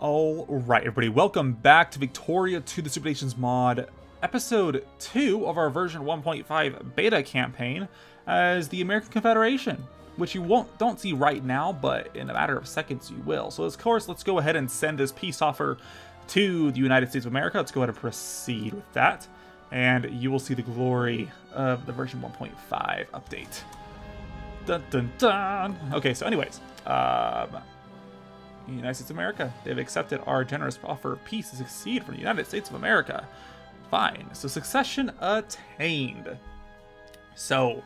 All right, everybody, welcome back to Victoria to the Super Nations mod, episode 2 of our version 1.5 beta campaign as the American Confederation, which you don't see right now, but in a matter of seconds you will. So, of course, let's go ahead and send this peace offer to the United States of America. Let's go ahead and proceed with that, and you will see the glory of the version 1.5 update. Dun dun dun. Okay, so anyways, United States of America. They've accepted our generous offer of peace to succeed from the United States of America. Fine. So succession attained. So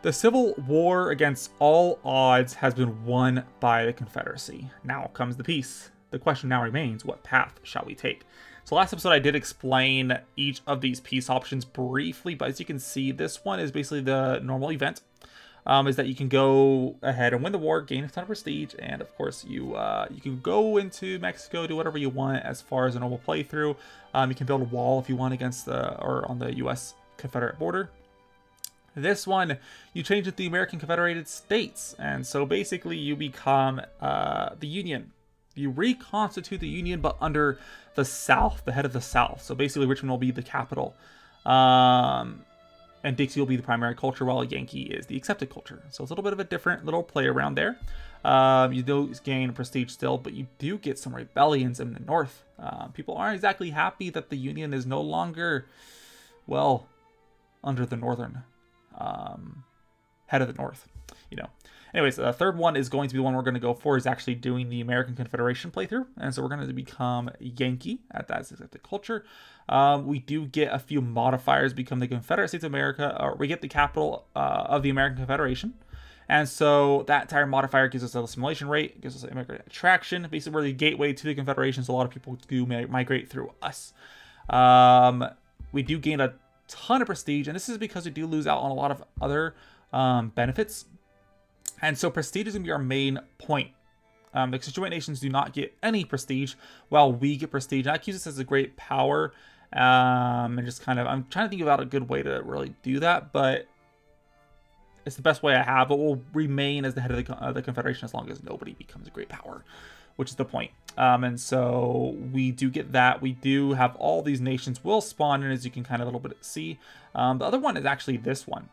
the Civil War against all odds has been won by the Confederacy. Now comes the peace. The question now remains, what path shall we take? So last episode I did explain each of these peace options briefly, but as you can see, this one is basically the normal event. Is that you can go ahead and win the war, gain a ton of prestige, and of course you can go into Mexico, do whatever you want as far as a normal playthrough. You can build a wall if you want against the or on the U.S. Confederate border. This one you change it to the American Confederated States, and so basically you become the Union. You reconstitute the Union, but under the South, the head of the South. So basically Richmond will be the capital. And Dixie will be the primary culture, while Yankee is the accepted culture. So it's a little bit of a different little play around there. You do gain prestige still, but you do get some rebellions in the north. People aren't exactly happy that the Union is no longer, well, under the northern head of the north, you know. Anyways, the third one is going to be the one we're going to go for, is actually doing the American Confederation playthrough. And so we're going to become Yankee at that accepted culture. We do get a few modifiers, become the Confederate States of America, or we get the capital of the American Confederation. And so that entire modifier gives us a assimilation rate, gives us an immigrant attraction. Basically, we're the gateway to the Confederation, so a lot of people do migrate through us. We do gain a ton of prestige, and this is because we do lose out on a lot of other benefits. And so prestige is going to be our main point. The constituent nations do not get any prestige, while we get prestige. And that gives us as a great power. And just kind of, I'm trying to think about a good way to really do that, but it's the best way I have. It will remain as the head of the Confederation as long as nobody becomes a great power, which is the point. And so we do get that. We do have all these nations will spawn in, as you can kind of a little bit see. The other one is actually this one.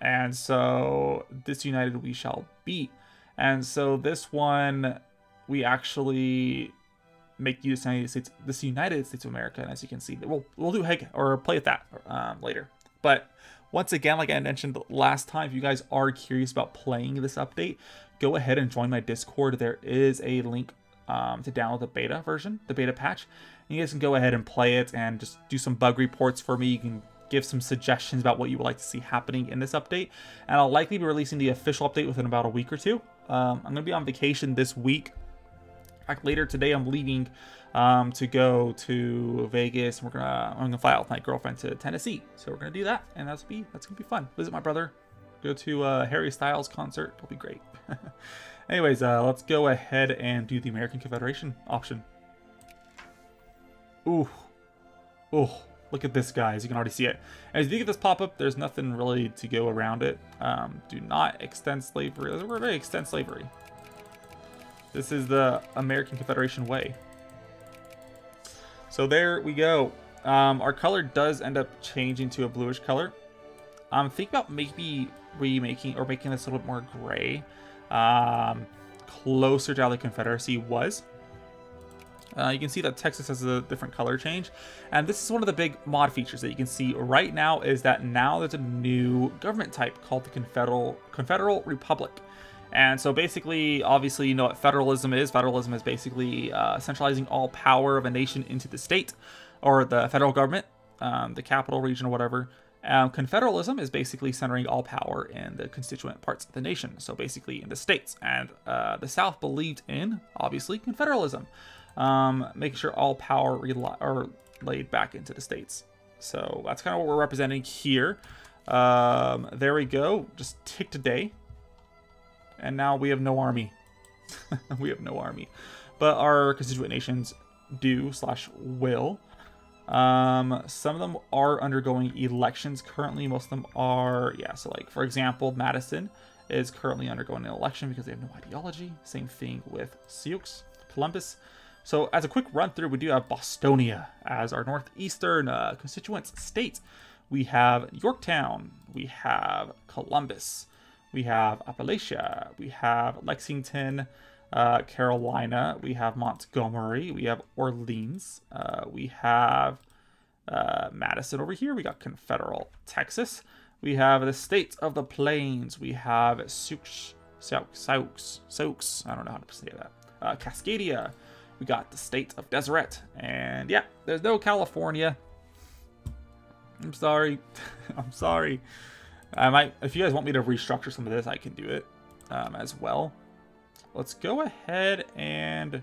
And so disunited we shall beat. And so this one, we actually make this United States of America. And as you can see, we'll do heck or play with that later. But once again, like I mentioned last time, if you guys are curious about playing this update, go ahead and join my Discord. There is a link to download the beta version, the beta patch. And you guys can go ahead and play it and just do some bug reports for me. You can give some suggestions about what you would like to see happening in this update, and I'll likely be releasing the official update within about a week or two. I'm going to be on vacation this week. In fact, later today I'm leaving to go to Vegas. I'm gonna fly out with my girlfriend to Tennessee, so we're gonna do that, and that's gonna be fun. Visit my brother, go to Harry Styles concert. It'll be great. Anyways, let's go ahead and do the American Confederation option. Ooh, ooh. Look at this, guys. You can already see it. As you get this pop-up, there's nothing really to go around it. Do not extend slavery. We're going to extend slavery. This is the American Confederation way. So there we go. Our color does end up changing to a bluish color. Think about maybe remaking or making this a little bit more gray, closer to how the Confederacy was. You can see that Texas has a different color change, and this is one of the big mod features that you can see right now, is that now there's a new government type called the Confederal Republic. And so basically, obviously, you know what federalism is. Federalism is basically centralizing all power of a nation into the state or the federal government, the capital region or whatever. Confederalism is basically centering all power in the constituent parts of the nation, so basically in the states. And the South believed in, obviously, Confederalism. Making sure all power are laid back into the states. So that's kind of what we're representing here. There we go. Just tick today. And now we have no army. We have no army. But our constituent nations do slash will. Some of them are undergoing elections currently. Most of them are, yeah. So like, for example, Madison is currently undergoing an election because they have no ideology. Same thing with Sioux, Columbus. So as a quick run through, we do have Bostonia as our northeastern constituent state. We have Yorktown. We have Columbus. We have Appalachia. We have Lexington, Carolina. We have Montgomery. We have Orleans. We have Madison over here. We got Confederal Texas. We have the State of the Plains. We have Sioux. I don't know how to say that. Cascadia. We got the State of Deseret. And yeah, there's no California. I'm sorry. I'm sorry. I might, if you guys want me to restructure some of this, I can do it as well. Let's go ahead and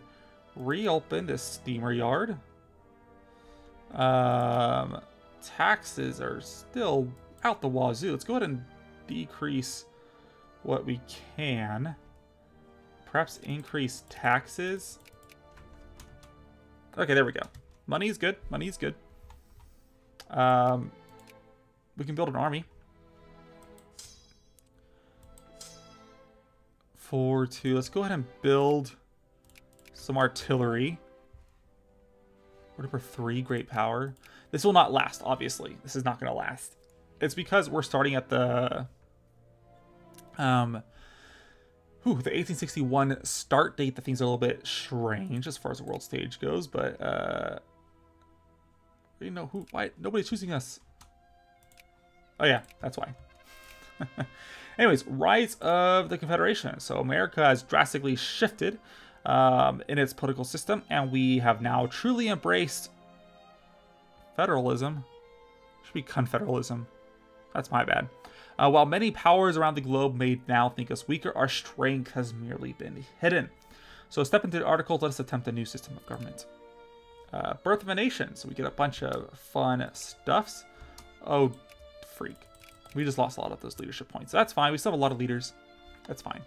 reopen this steamer yard. Taxes are still out the wazoo. Let's go ahead and decrease what we can. Perhaps increase taxes. Okay, there we go. Money's good. Money's good. We can build an army. 4-2. Let's go ahead and build some artillery. We're number 3 great power. This will not last, obviously. This is not going to last. It's because we're starting at the 1861 start date. That thing's a little bit strange as far as the world stage goes, but you know who? Why nobody's choosing us? Oh yeah, that's why. Anyways, rise of the Confederation. So America has drastically shifted in its political system, and we have now truly embraced federalism. It should be confederalism. That's my bad. While many powers around the globe may now think us weaker, our strength has merely been hidden. So step into the articles. Let us attempt a new system of government. Birth of a Nation. So we get a bunch of fun stuffs. Oh, freak. We just lost a lot of those leadership points. That's fine. We still have a lot of leaders. That's fine.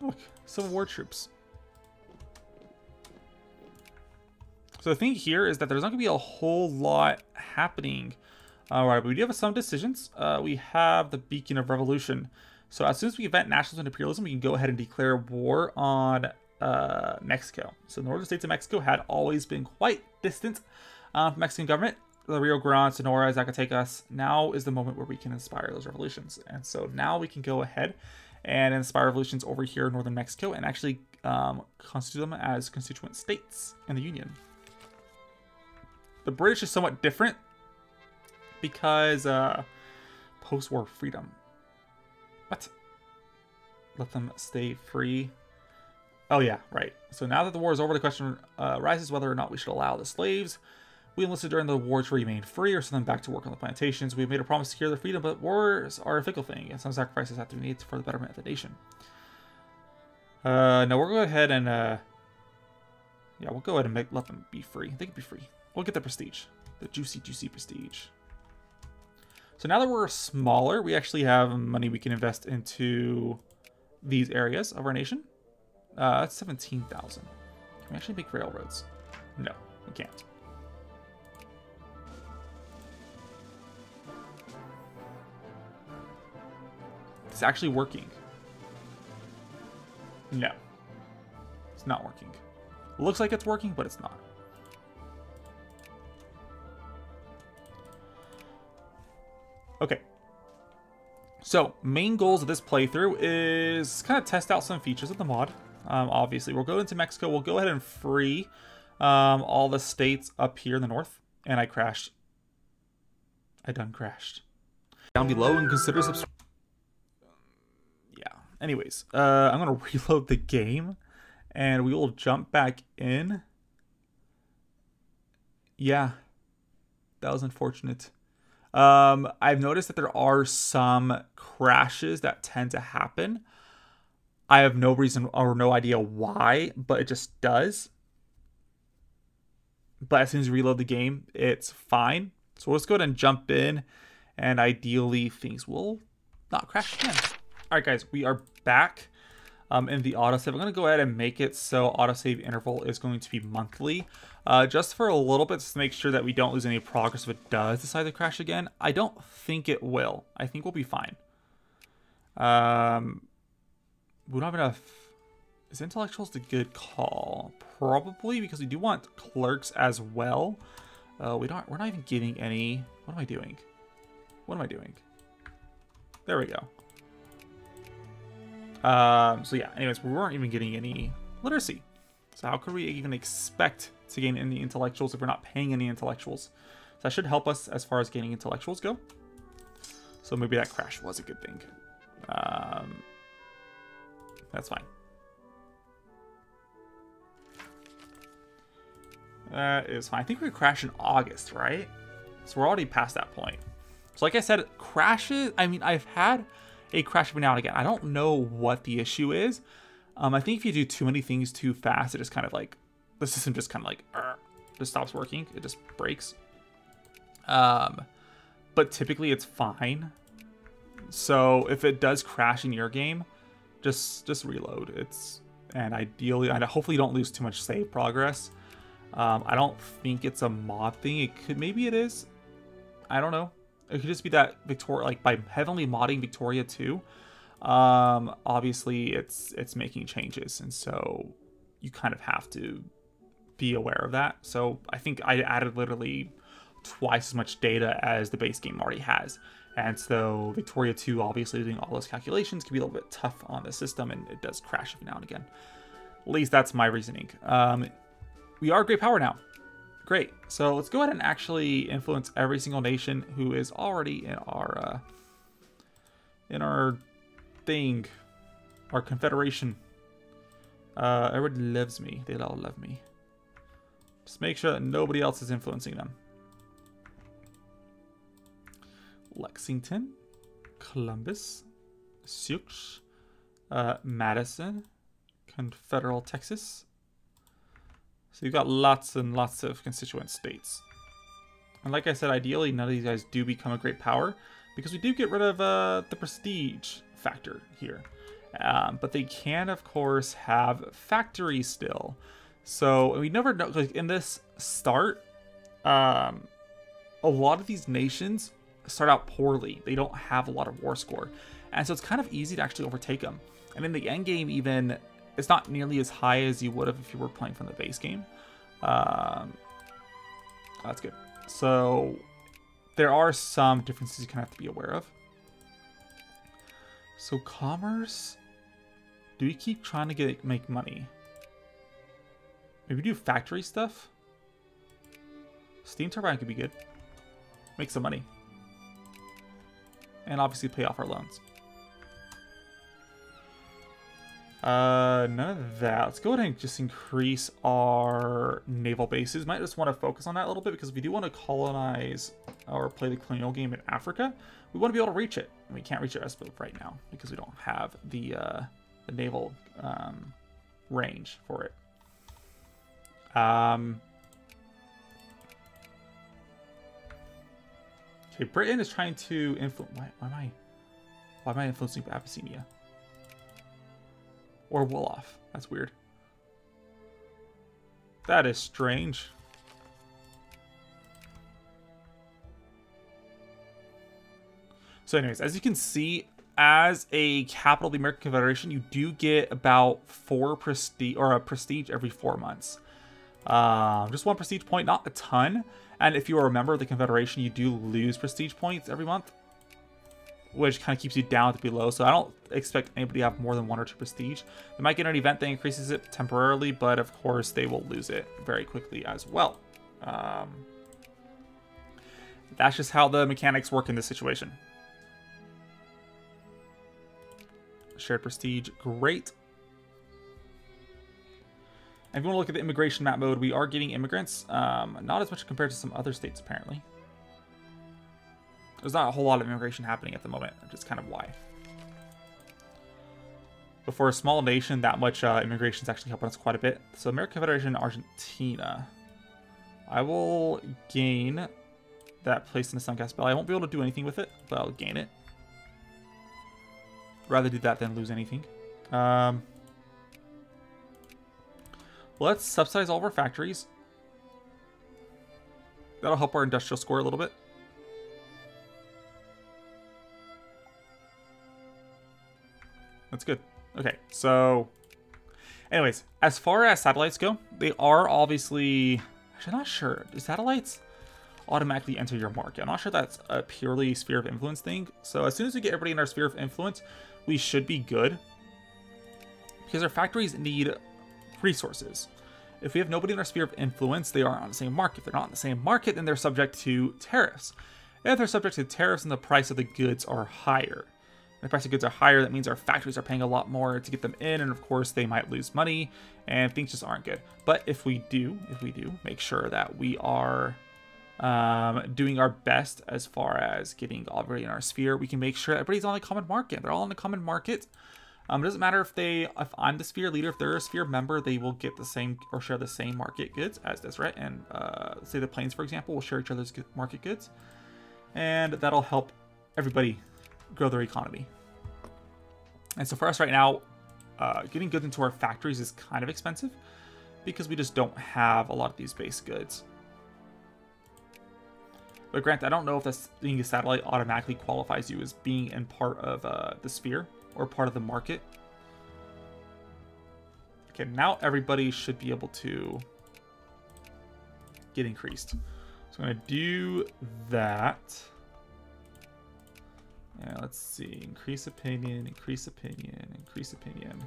Look, Civil War troops. So the thing here is that there's not going to be a whole lot happening. All right, but we do have some decisions. We have the Beacon of Revolution. So as soon as we event nationalism and imperialism, we can go ahead and declare war on Mexico. So the northern states of Mexico had always been quite distant from Mexican government. The Rio Grande, Sonora, Zacatecas. Now is the moment where we can inspire those revolutions. And so now we can go ahead and inspire revolutions over here in northern Mexico and actually constitute them as constituent states in the Union. The British is somewhat different because post-war freedom. What? Let them stay free. Oh yeah, right. So now that the war is over, the question arises whether or not we should allow the slaves we enlisted during the war to remain free or send them back to work on the plantations. We've made a promise to secure their freedom, but wars are a fickle thing, and some sacrifices have to be made for the betterment of the nation. No, we'll go ahead and yeah, we'll go ahead and let them be free. They can be free. We'll get the prestige. The juicy, juicy prestige. So now that we're smaller, we actually have money we can invest into these areas of our nation. That's 17,000. Can we actually make railroads? No, we can't. It's actually working. No. It's not working. It looks like it's working, but it's not. Okay, so main goals of this playthrough is kind of test out some features of the mod. Obviously, we'll go into Mexico. We'll go ahead and free all the states up here in the north. And I crashed. I done crashed. Down below and consider subscribing. Yeah. Anyways, I'm going to reload the game and we will jump back in. Yeah, that was unfortunate. I've noticed that there are some crashes that tend to happen. I have no reason or no idea why, but it just does. But as soon as you reload the game, it's fine. So let's go ahead and jump in, and ideally things will not crash again. All right, guys, we are back in the autosave. I'm going to go ahead and make it so autosave interval is going to be monthly. Just for a little bit, just to make sure that we don't lose any progress if it does decide to crash again. I don't think it will. I think we'll be fine. We don't have enough. Is intellectuals a good call? Probably, because we do want clerks as well. We're not even getting any. What am I doing? What am I doing? There we go. So yeah, anyways, we weren't even getting any literacy. So how could we even expect to gain any intellectuals if we're not paying any intellectuals? So that should help us as far as gaining intellectuals go. So maybe that crash was a good thing. That's fine. That is fine. I think we crash in August, right? So we're already past that point. So like I said, crashes, I mean, I've had a crash every now and again. I don't know what the issue is. I think if you do too many things too fast, it just kind of like, the system just kind of like, just stops working. It just breaks. But typically it's fine. So if it does crash in your game, just reload. And ideally, and hopefully you don't lose too much save progress. I don't think it's a mod thing. It could, maybe it is. I don't know. It could just be that Victoria, like by heavily modding Victoria 2, obviously it's making changes, and so you kind of have to be aware of that. So I think I added literally twice as much data as the base game already has. And so Victoria 2, obviously doing all those calculations can be a little bit tough on the system, and it does crash every now and again. At least that's my reasoning. We are great power now. Great. So let's go ahead and actually influence every single nation who is already in our thing, our confederation. Everybody loves me. They all love me. Just make sure that nobody else is influencing them. Lexington, Columbus, Sioux, Madison, Confederal Texas. So you've got lots and lots of constituent states. And like I said, ideally none of these guys do become a great power, because we do get rid of the prestige factor here. But they can, of course, have factories still. So we never know, like in this start, a lot of these nations start out poorly. They don't have a lot of war score. And so it's kind of easy to actually overtake them. And in the end game, even, it's not nearly as high as you would have if you were playing from the base game. That's good. So there are some differences you kind of have to be aware of. So commerce, do we keep trying to make money? Maybe do factory stuff. Steam turbine could be good. Make some money. And obviously pay off our loans. None of that. Let's go ahead and just increase our naval bases. Might just want to focus on that a little bit, because if we do want to colonize or play the colonial game in Africa, we want to be able to reach it. And we can't reach it as of right now because we don't have the naval range for it. Okay, Britain is trying to influence. Why am I influencing Abyssinia? Or Wolof. That's weird. That is strange. So anyways, as you can see, as a capital of the American Confederation, you do get about a prestige every 4 months. Just one prestige point, not a ton. And if you are a member of the Confederation, you do lose prestige points every month, which kind of keeps you down at the below. So I don't expect anybody to have more than 1 or 2 prestige. They might get an event that increases it temporarily, but of course they will lose it very quickly as well. That's just how the mechanics work in this situation. Shared prestige, great. And if you want to look at the immigration map mode, we are getting immigrants. Not as much compared to some other states, apparently. There's not a whole lot of immigration happening at the moment, which is kind of why. But for a small nation, that much immigration is actually helping us quite a bit. So American Confederation, Argentina. I will gain that place in the Suncast Valley. I won't be able to do anything with it, but I'll gain it. Rather do that than lose anything. Let's subsidize all of our factories. That'll help our industrial score a little bit. That's good. Okay, so anyways, as far as satellites go, they are obviously... Actually, I'm not sure. Do satellites automatically enter your market? I'm not sure that's a purely sphere of influence thing. So as soon as we get everybody in our sphere of influence, we should be good. Because our factories need resources. If we have nobody in our sphere of influence, they aren't on the same market. If they're not on the same market, then they're subject to tariffs. And if they're subject to tariffs, then the price of the goods are higher. If the price of goods are higher, that means our factories are paying a lot more to get them in, and of course they might lose money, and things just aren't good. But if we do, make sure that we are doing our best as far as getting everybody in our sphere. We can make sure everybody's on a common market. They're all on the common market. It doesn't matter if I'm the sphere leader, if they're a sphere member, they will get the same or share the same market goods as Deseret and State of the Plains, for example, will share each other's market goods, and that'll help everybody grow their economy. And so for us right now, getting goods into our factories is kind of expensive because we just don't have a lot of these base goods. But granted, I don't know if that's being a satellite automatically qualifies you as being in part of the sphere or part of the market. Okay, now everybody should be able to get increased. So I'm gonna do that. Yeah, let's see. Increase opinion, increase opinion, increase opinion.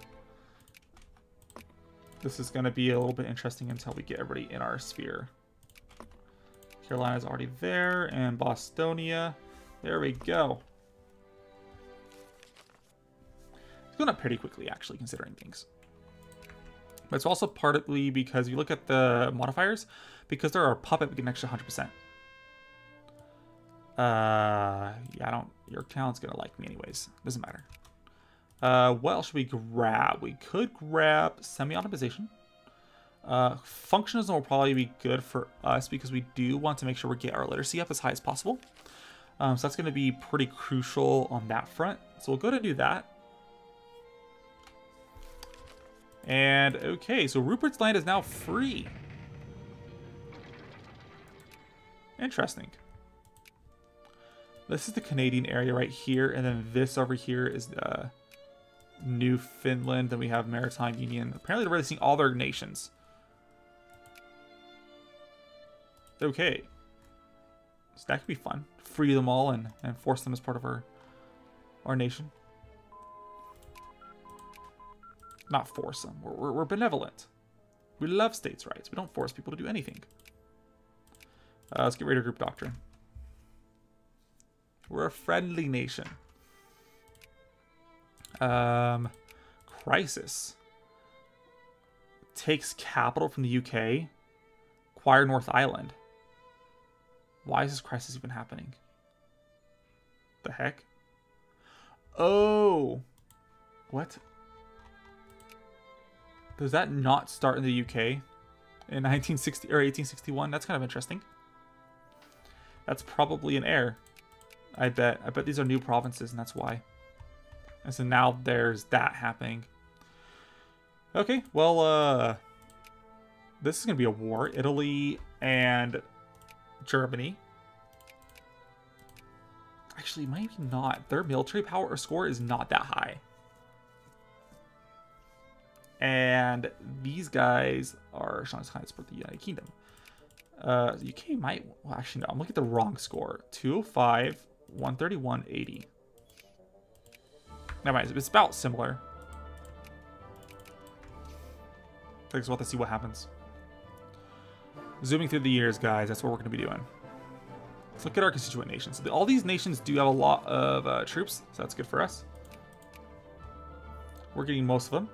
This is going to be a little bit interesting until we get everybody in our sphere. Carolina's already there, and Bostonia. There we go. It's going up pretty quickly, actually, considering things. But it's also partly because you look at the modifiers, because they're our puppet, we get an extra 100%. Yeah, I don't... Yorktown's gonna like me anyways. Doesn't matter. What else should we grab? We could grab semi-automation. Functionalism will probably be good for us because we do want to make sure we get our literacy up as high as possible. So that's gonna be pretty crucial on that front. So we'll go to do that. And, okay, so Rupert's Land is now free. Interesting. This is the Canadian area right here, and then this over here is Newfoundland. Then we have Maritime Union. Apparently they're releasing all their nations. Okay. So that could be fun. Free them all and force them as part of our nation. Not force them. We're benevolent. We love states' rights. We don't force people to do anything. Let's get rid of group doctrine. We're a friendly nation. Crisis. Takes capital from the UK. Acquire North Island. Why is this crisis even happening? The heck? Oh! What? Does that not start in the UK? In 1960 or 1861? That's kind of interesting. That's probably an error. I bet these are new provinces, and that's why. And so now there's that happening. Okay, well, this is going to be a war. Italy and Germany. Actually, maybe not. Their military power or score is not that high. And these guys are Sean's Highness for the United Kingdom. UK might... Well, actually, no. I'm looking at the wrong score. 205... 131.80. Never mind. It's about similar. I guess we'll have to see what happens. Zooming through the years, guys. That's what we're going to be doing. Let's look at our constituent nations. So all these nations do have a lot of troops, so that's good for us. We're getting most of them.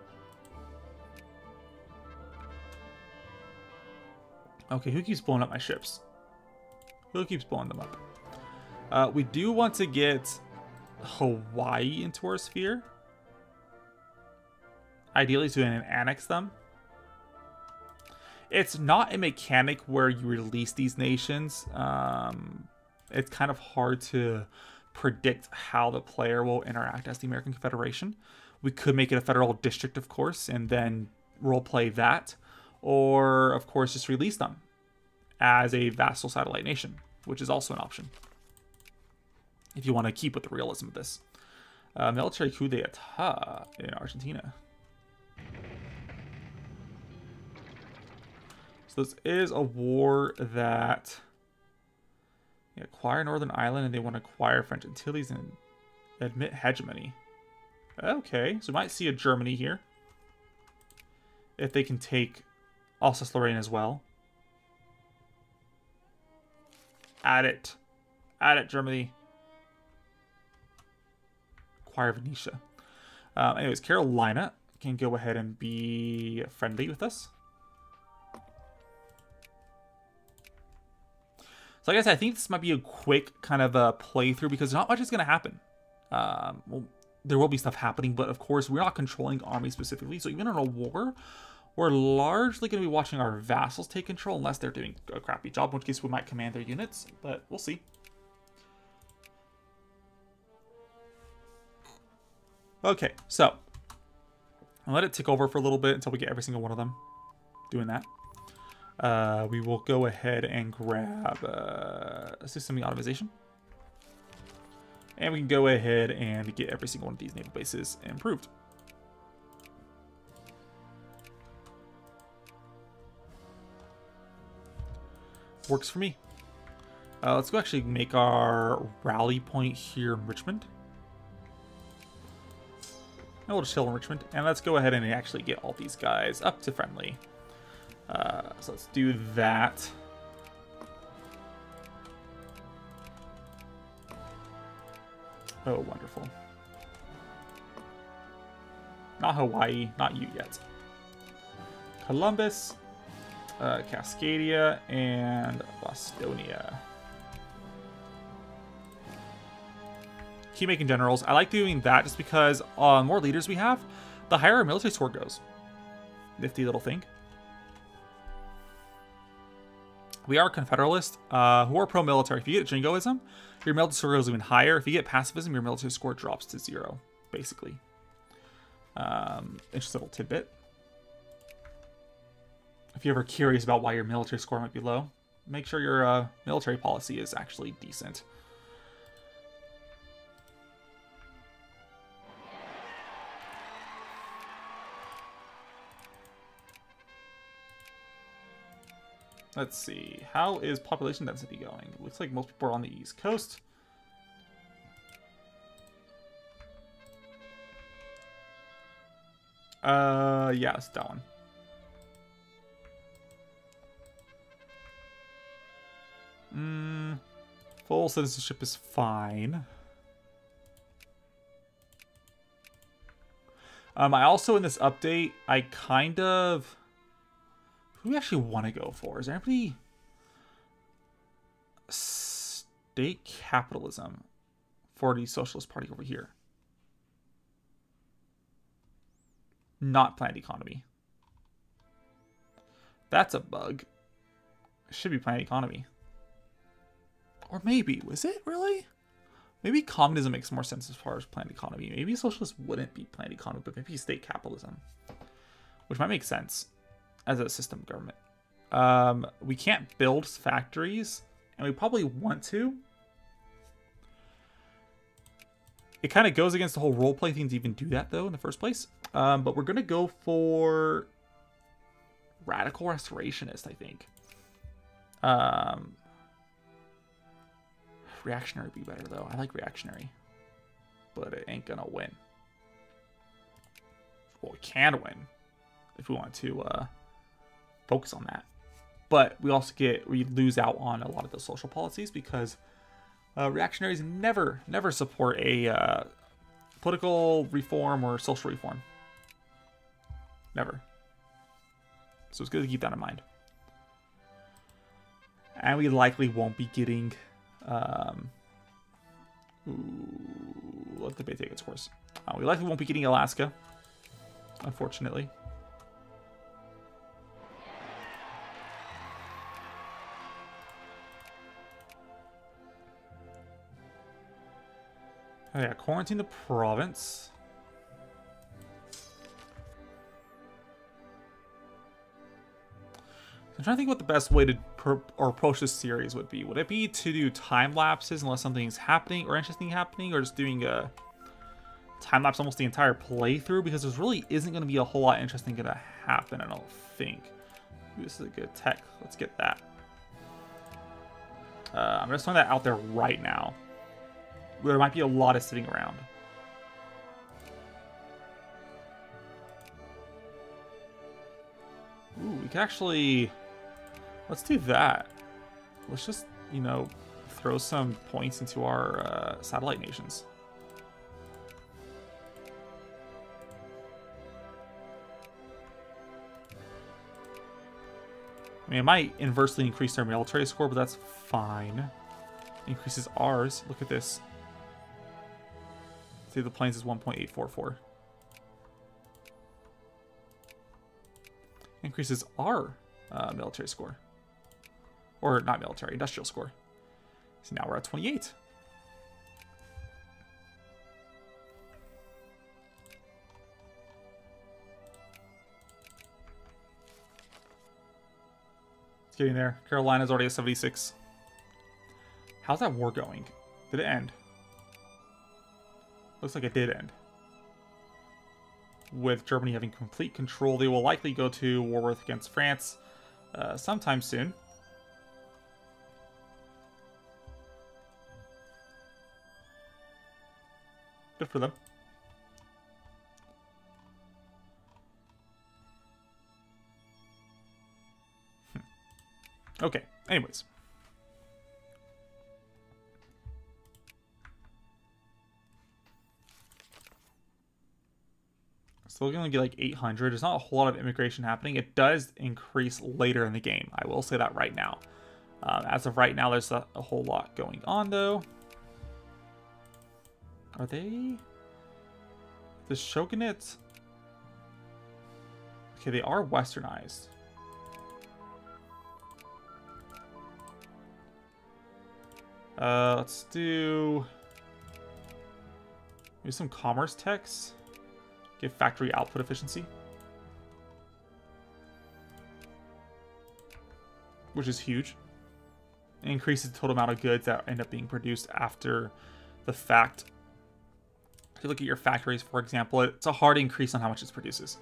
Okay, who keeps blowing up my ships? Who keeps blowing them up? We do want to get Hawaii into our sphere. Ideally, so we can annex them. It's not a mechanic where you release these nations. It's kind of hard to predict how the player will interact as the American Confederation. We could make it a federal district, of course, and then roleplay that. Or, of course, just release them as a vassal satellite nation, which is also an option. If you want to keep with the realism of this. military coup d'etat in Argentina. So this is a war that they acquire Northern Ireland, and they want to acquire French Antilles and admit hegemony. Okay, so we might see a Germany here. If they can take Alsace-Lorraine as well. At it. At it, Germany. Acquire Venetia. Anyways, Carolina can go ahead and be friendly with us. So like I said, I think this might be a quick kind of a playthrough because not much is going to happen. Well, there will be stuff happening, but of course we're not controlling armies specifically. So even in a war, we're largely going to be watching our vassals take control unless they're doing a crappy job, in which case we might command their units, but we'll see. Okay, so I'll let it tick over for a little bit until we get every single one of them doing that. We will go ahead and grab system automation. And we can go ahead and get every single one of these naval bases improved. Works for me. Let's go actually make our rally point here in Richmond. And we'll just chill in Richmond. And let's go ahead and actually get all these guys up to friendly. So let's do that. Oh, wonderful. Not Hawaii, not you yet. Columbus, Cascadia, and Bostonia. Keep making generals. I like doing that just because more leaders we have, the higher our military score goes. Nifty little thing. We are Confederalists who are pro-military. If you get jingoism, your military score goes even higher. If you get pacifism, your military score drops to 0, basically. Interesting little tidbit. If you're ever curious about why your military score might be low, make sure your military policy is actually decent. Let's see. How is population density going? Looks like most people are on the East Coast. Yeah, it's that one. Full citizenship is fine. I also, in this update, I kind of... Who do we actually want to go for? Is there anybody? State capitalism for the Socialist Party over here. Not planned economy. That's a bug. It should be planned economy. Or maybe, was it really? Maybe communism makes more sense as far as planned economy. Maybe socialist wouldn't be planned economy, but maybe state capitalism, which might make sense. As a system government, we can't build factories, and we probably want to. It kind of goes against the whole roleplay thing to even do that, though, in the first place. But we're going to go for radical restorationist, I think. Reactionary would be better, though. I like reactionary, but it ain't going to win. Well, we can win if we want to focus on that, but we also lose out on a lot of the social policies because reactionaries never support a political reform or social reform, never. So it's good to keep that in mind. And we likely won't be getting let the debate take its course. We likely won't be getting Alaska, unfortunately. Oh yeah, quarantine the province. I'm trying to think what the best way to approach this series would be. Would it be to do time lapses unless something's happening or interesting happening, or just doing a time-lapse almost the entire playthrough because there really isn't going to be a whole lot interesting going to happen, I don't think. Ooh, this is a good tech. Let's get that. I'm just throwing that out there right now. There might be a lot of sitting around. Ooh, we could actually... Let's do that. Let's just, you know, throw some points into our satellite nations. I mean, it might inversely increase their military score, but that's fine. Increases ours. Look at this. State of the Plains is 1.844. Increases our military score. Or not military, industrial score. So now we're at 28. It's getting there. Carolina's already at 76. How's that war going? Did it end? Looks like it did end. With Germany having complete control, they will likely go to war against France sometime soon. Good for them. Okay, anyways. So we're going to get like 800. There's not a whole lot of immigration happening. It does increase later in the game. I will say that right now. As of right now, there's not a whole lot going on, though. Are they the shogunate? Okay, they are westernized. Let's do maybe some commerce techs. Get factory output efficiency, which is huge. It increases the total amount of goods that end up being produced after the fact. If you look at your factories, for example, it's a hard increase on how much it produces,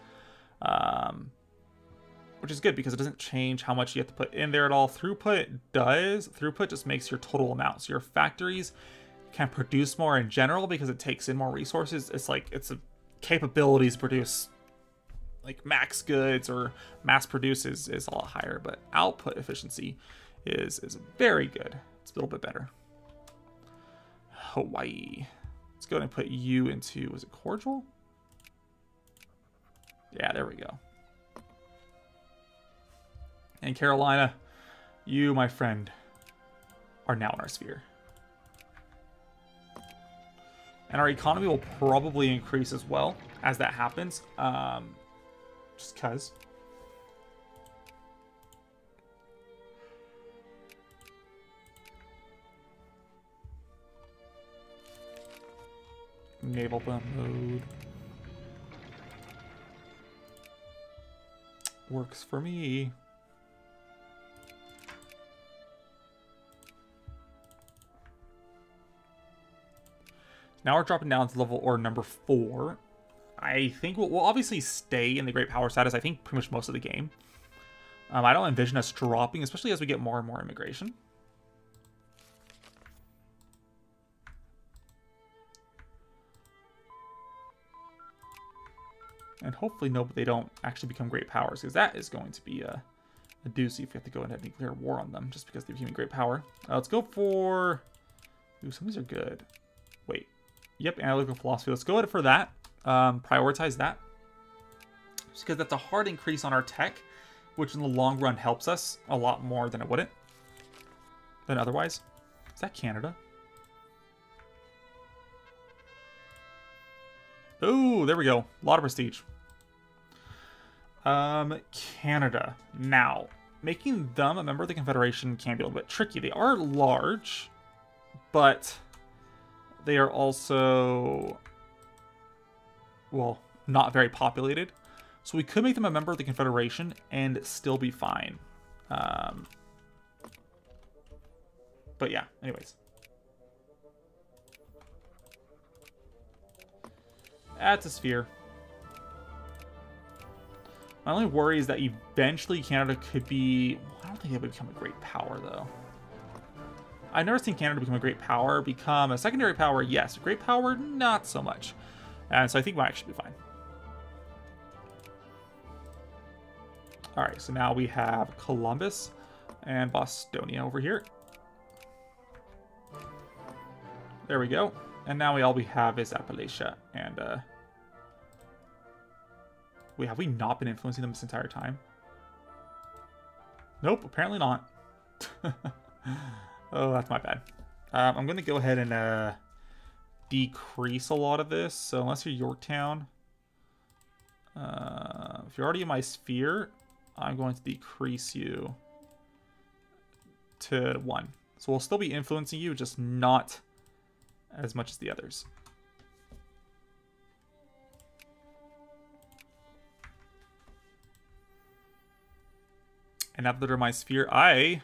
which is good because it doesn't change how much you have to put in there at all. Throughput does. Throughput just makes your total amount. So your factories can produce more in general because it takes in more resources. It's like it's a capabilities produce like max goods or mass produce is a lot higher, but output efficiency is very good. It's a little bit better. Hawaii. Let's go ahead and put you into, was it cordial? Yeah, there we go. And Carolina, you, my friend, are now in our sphere. And our economy will probably increase as well as that happens. Just because. Naval bomb mode works for me. Now we're dropping down to level or number 4. I think we'll obviously stay in the great power status. I think pretty much most of the game. I don't envision us dropping, especially as we get more and more immigration. And hopefully, no, but they don't actually become great powers, because that is going to be a doozy if we have to go and have nuclear war on them, just because they became a great power. Let's go for... Ooh, some of these are good. Wait. Yep, analytical philosophy. Let's go ahead for that. Prioritize that. Just because that's a hard increase on our tech, which in the long run helps us a lot more than it wouldn't. Than otherwise. Is that Canada? Ooh, there we go. A lot of prestige. Canada. Now, making them a member of the Confederation can be a little bit tricky. They are large, but they are also, well, not very populated. So we could make them a member of the Confederation and still be fine. But yeah, anyways. That's a sphere. My only worry is that eventually Canada could be... I don't think it would become a great power, though. I've never seen Canada become a great power. Become a secondary power, yes. A great power, not so much. And so I think mine should be fine. Alright, so now we have Columbus and Bostonia over here. There we go. And now all we have is Appalachia. And, wait, have we not been influencing them this entire time? Nope, apparently not. Oh, that's my bad. I'm going to go ahead and decrease a lot of this. So unless you're Yorktown, if you're already in my sphere, I'm going to decrease you to 1. So we'll still be influencing you, just not as much as the others. And now that they're in my sphere, I...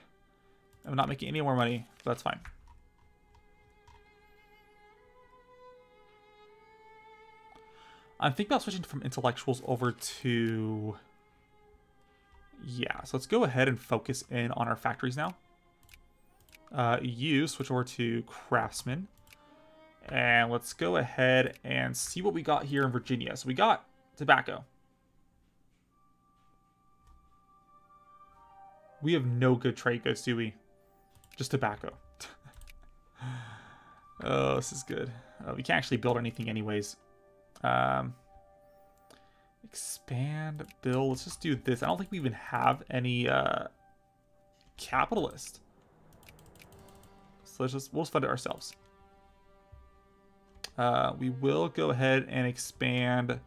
I'm not making any more money, but that's fine. I'm thinking about switching from intellectuals over to... Yeah, so let's go ahead and focus in on our factories now. You switch over to craftsmen. And let's go ahead and see what we got here in Virginia. So we got tobacco. We have no good trade goods, do we? Just tobacco. Oh, this is good. We can't actually build anything anyways. Expand, build. Let's just do this. I don't think we even have any capitalist. So we'll fund it ourselves. We will go ahead and expand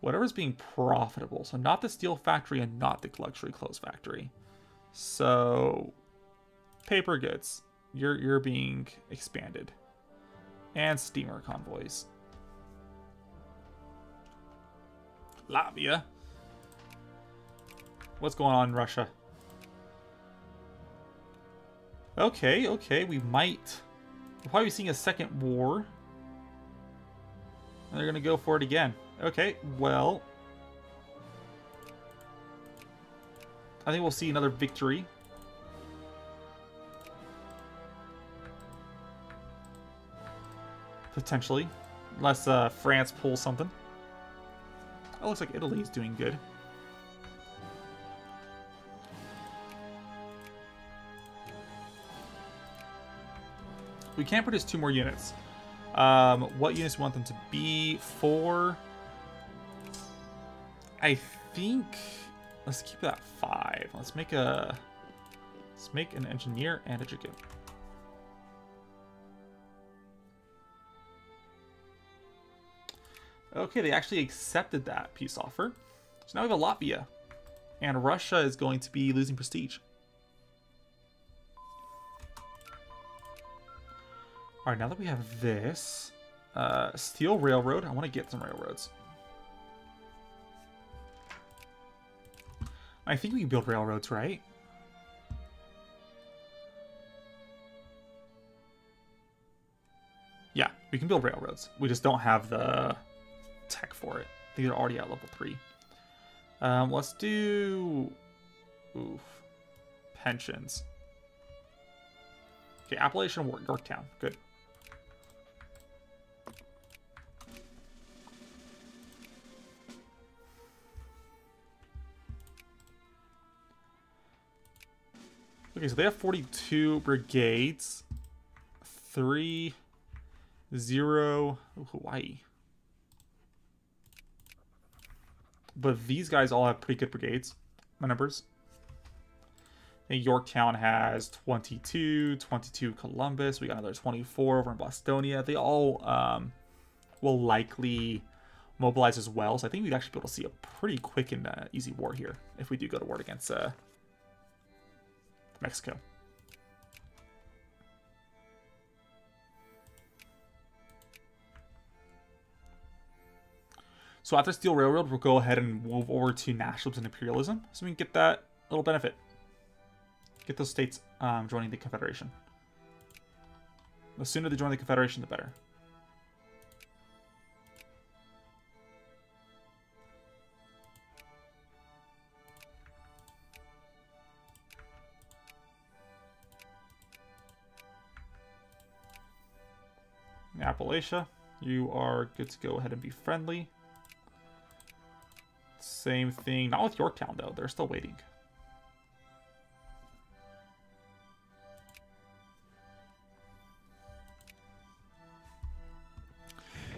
whatever's being profitable. So not the steel factory and not the luxury clothes factory. So paper goods, you're being expanded, and steamer convoys. Latvia. What's going on in Russia? Okay, okay, we might... We're probably seeing a second war. And they're going to go for it again. Okay, well... I think we'll see another victory. Potentially. Unless France pulls something. Oh, looks like Italy's doing good. We can't produce 2 more units. What units do we want them to be? 4. I think let's keep that 5. Let's make a an engineer and a dragoon. Okay, they actually accepted that peace offer. So now we have a Latvia. And Russia is going to be losing prestige. Alright, now that we have this... steel railroad. I want to get some railroads. I think we can build railroads, right? Yeah, we can build railroads. We just don't have the... tech for it. I think they're already at level 3. Let's do... Oof. Pensions. Okay, Appalachian Yorktown. Good. Okay, so they have 42 brigades. 3-0... Ooh, Hawaii. But these guys all have pretty good brigades, my numbers. And Yorktown has 22 Columbus. We got another 24 over in Bostonia. They all will likely mobilize as well. So I think we'd actually be able to see a pretty quick and easy war here if we do go to war against Mexico. So after Steel Railroad, we'll go ahead and move over to nationalism and imperialism, so we can get that little benefit. Get those states joining the Confederation. The sooner they join the Confederation, the better. Appalachia. You are good to go ahead and be friendly. Same thing. Not with Yorktown, though. They're still waiting.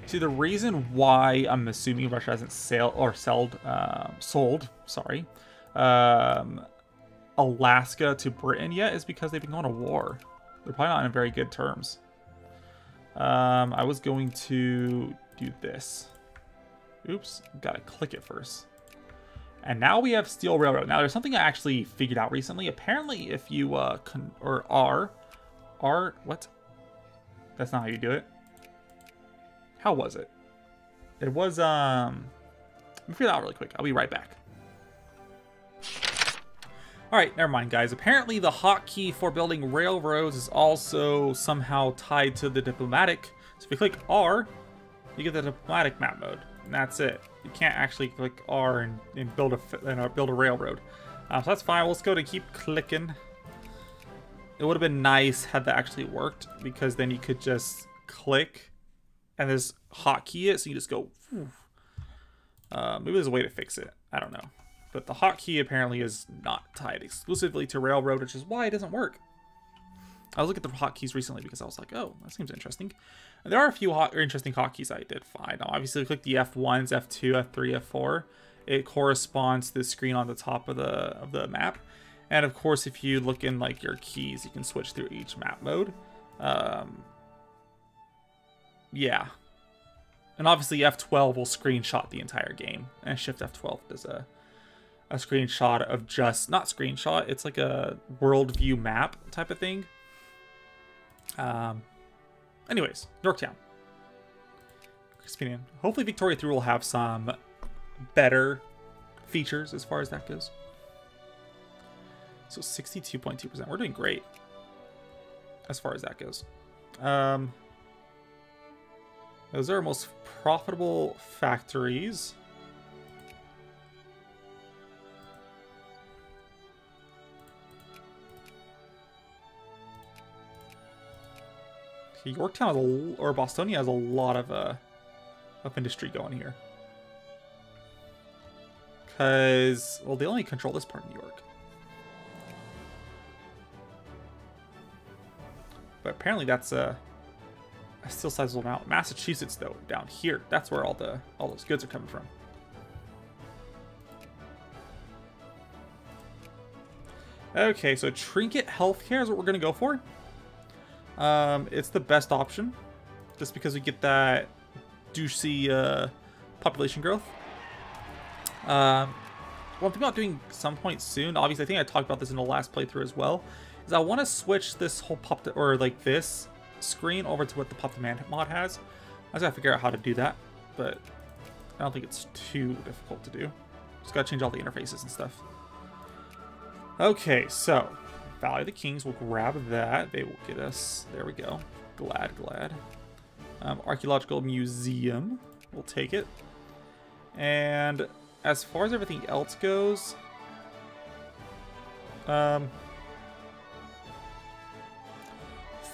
See, the reason why I'm assuming Russia hasn't sold Alaska to Britain yet is because they've been going to war. They're probably not in very good terms. I was going to do this. Oops, gotta click it first. And now we have Steel Railroad. Now, there's something I actually figured out recently. Apparently, if you what? That's not how you do it. How was it? It was, let me figure that out really quick. I'll be right back. All right, never mind, guys. Apparently, the hotkey for building railroads is also somehow tied to the diplomatic. So if you click R, you get the diplomatic map mode, and that's it. You can't actually click R and build a railroad. So that's fine. Let's go to keep clicking. It would have been nice had that actually worked, because then you could just click and there's hotkey it, so you just go. Maybe there's a way to fix it. I don't know. But the hotkey apparently is not tied exclusively to railroad, which is why it doesn't work. I was looking at the hotkeys recently because I was like, oh, that seems interesting. And there are a few interesting hotkeys I did find. Obviously, we click the F1s, F2, F3, F4. It corresponds to the screen on the top of the map. And of course, if you look in like your keys, you can switch through each map mode. Yeah, and obviously F12 will screenshot the entire game, and Shift F12 does a screenshot of just, not screenshot, it's like a world view map type of thing. Anyways, Yorktown. Hopefully Victoria 3 will have some better features as far as that goes. So 62.2%, we're doing great as far as that goes. Those are our most profitable factories. Okay, Yorktown has or Bostonia has a lot of industry going here. Because, well, they only control this part of New York. But apparently that's a still sizable amount. Massachusetts, though, down here, that's where all those goods are coming from. Okay, so Trinket Healthcare is what we're gonna go for. It's the best option, just because we get that juicy population growth. Well, I'm thinking about doing some point soon. Obviously, I think I talked about this in the last playthrough as well. Is I want to switch this whole pop or like this screen over to what the pop demand mod has. I just gotta figure out how to do that, but I don't think it's too difficult to do. Just gotta change all the interfaces and stuff. Okay, so Valley of the Kings, will grab that. They will get us, there we go. Glad. Archaeological Museum, we'll take it. And as far as everything else goes,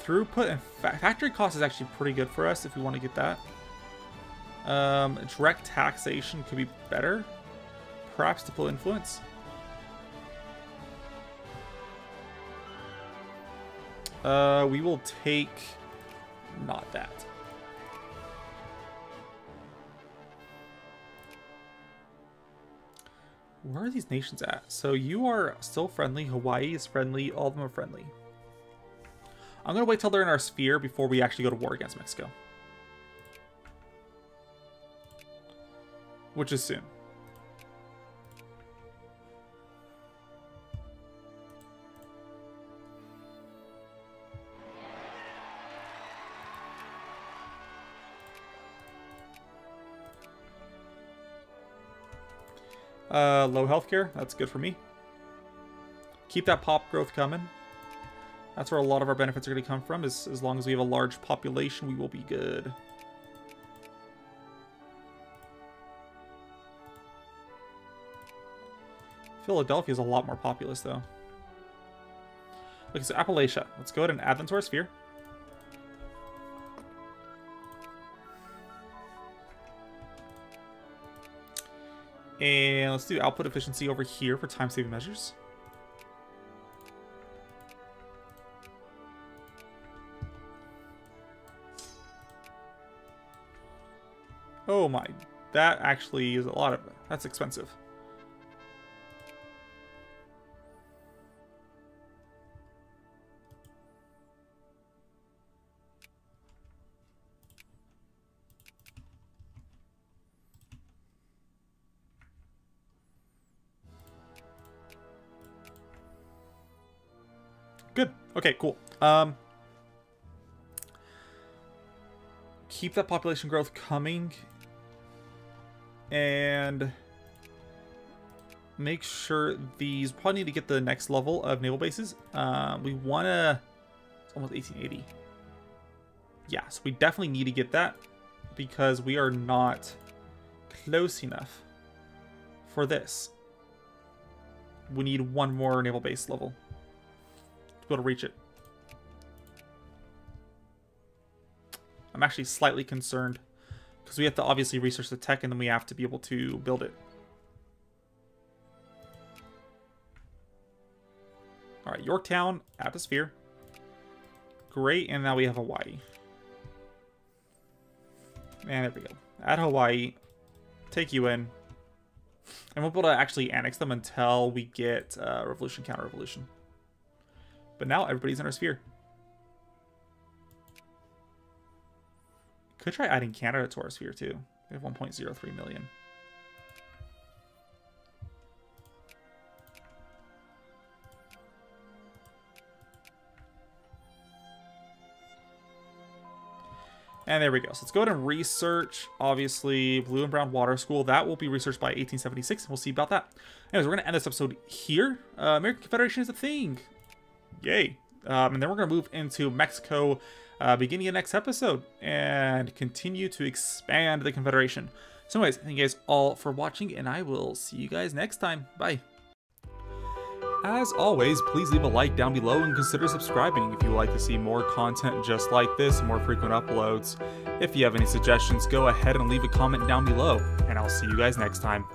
throughput and factory cost is actually pretty good for us if we want to get that. Direct taxation could be better. Perhaps to pull influence. We will take not that. Where are these nations at? So you are still friendly. Hawaii is friendly. All of them are friendly. I'm going to wait till they're in our sphere before we actually go to war against Mexico. Which is soon. Low healthcare. That's good for me. Keep that pop growth coming. That's where a lot of our benefits are going to come from. Is as long as we have a large population, we will be good. Philadelphia is a lot more populous, though. Okay, so Appalachia. Let's go ahead and add them to our sphere. And let's do output efficiency over here for time-saving measures. Oh my, that actually is a lot of, that's expensive. Good. Okay, cool. Keep that population growth coming and make sure these probably need to get the next level of naval bases. We want to almost 1880. Yeah, so we definitely need to get that because we are not close enough for this. We need one more naval base level to be able to reach it. I'm actually slightly concerned because we have to obviously research the tech and then we have to be able to build it. Alright, Yorktown, atmosphere. Great, and now we have Hawaii. And there we go. Add Hawaii. Take you in. And we'll be able to actually annex them until we get revolution, counter-revolution. But now everybody's in our sphere. Could try adding Canada to our sphere too. We have 1.03 million. And there we go. So let's go ahead and research, obviously, Blue and Brown Water School. That will be researched by 1876, and we'll see about that. Anyways, we're going to end this episode here. American Confederation is a thing. Yay. And then we're going to move into Mexico beginning of next episode and continue to expand the Confederation. So anyways, thank you guys all for watching, and I will see you guys next time. Bye. As always, please leave a like down below and consider subscribing if you would like to see more content just like this and more frequent uploads. If you have any suggestions, go ahead and leave a comment down below, and I'll see you guys next time.